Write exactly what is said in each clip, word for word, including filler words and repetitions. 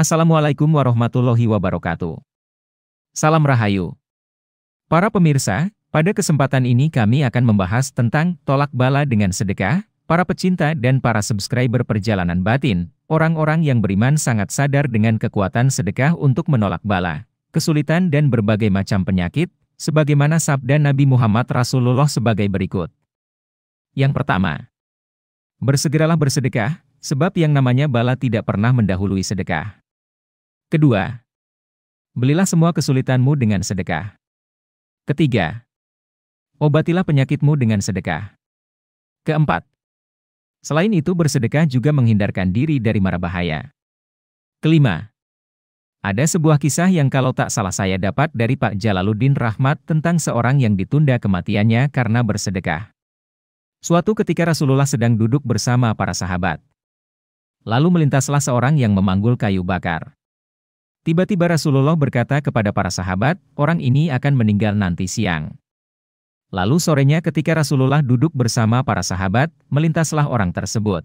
Assalamualaikum warahmatullahi wabarakatuh. Salam Rahayu. Para pemirsa, pada kesempatan ini kami akan membahas tentang tolak bala dengan sedekah. Para pecinta dan para subscriber Perjalanan Batin, orang-orang yang beriman sangat sadar dengan kekuatan sedekah untuk menolak bala, kesulitan dan berbagai macam penyakit, sebagaimana sabda Nabi Muhammad Rasulullah sebagai berikut. Yang pertama, bersegeralah bersedekah, sebab yang namanya bala tidak pernah mendahului sedekah. Kedua, belilah semua kesulitanmu dengan sedekah. Ketiga, obatilah penyakitmu dengan sedekah. Keempat, selain itu bersedekah juga menghindarkan diri dari mara bahaya. Kelima, ada sebuah kisah yang kalau tak salah saya dapat dari Pak Jalaluddin Rakhmat tentang seorang yang ditunda kematiannya karena bersedekah. Suatu ketika Rasulullah sedang duduk bersama para sahabat. Lalu melintaslah seorang yang memanggul kayu bakar. Tiba-tiba Rasulullah berkata kepada para sahabat, orang ini akan meninggal nanti siang. Lalu sorenya ketika Rasulullah duduk bersama para sahabat, melintaslah orang tersebut.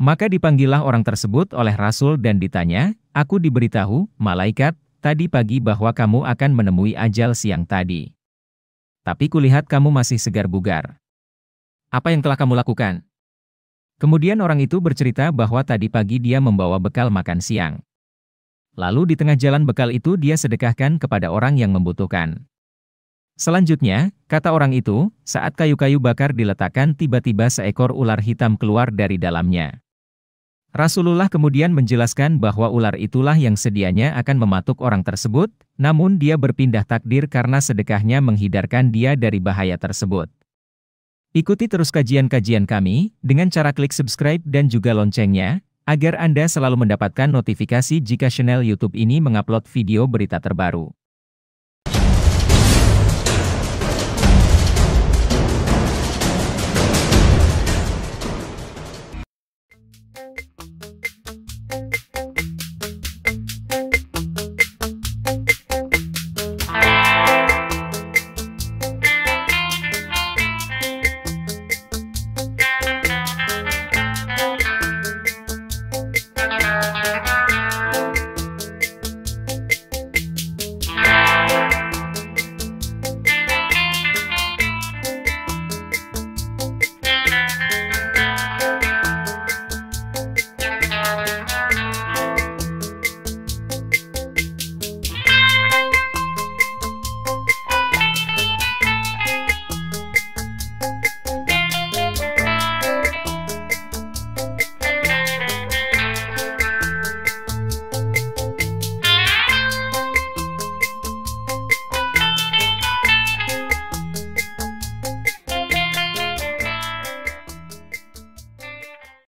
Maka dipanggillah orang tersebut oleh Rasul dan ditanya, aku diberitahu, malaikat, tadi pagi bahwa kamu akan menemui ajal siang tadi. Tapi kulihat kamu masih segar bugar. Apa yang telah kamu lakukan? Kemudian orang itu bercerita bahwa tadi pagi dia membawa bekal makan siang. Lalu di tengah jalan bekal itu dia sedekahkan kepada orang yang membutuhkan. Selanjutnya, kata orang itu, saat kayu-kayu bakar diletakkan tiba-tiba seekor ular hitam keluar dari dalamnya. Rasulullah kemudian menjelaskan bahwa ular itulah yang sedianya akan mematuk orang tersebut, namun dia berpindah takdir karena sedekahnya menghindarkan dia dari bahaya tersebut. Ikuti terus kajian-kajian kami dengan cara klik subscribe dan juga loncengnya, agar Anda selalu mendapatkan notifikasi jika channel YouTube ini mengupload video berita terbaru.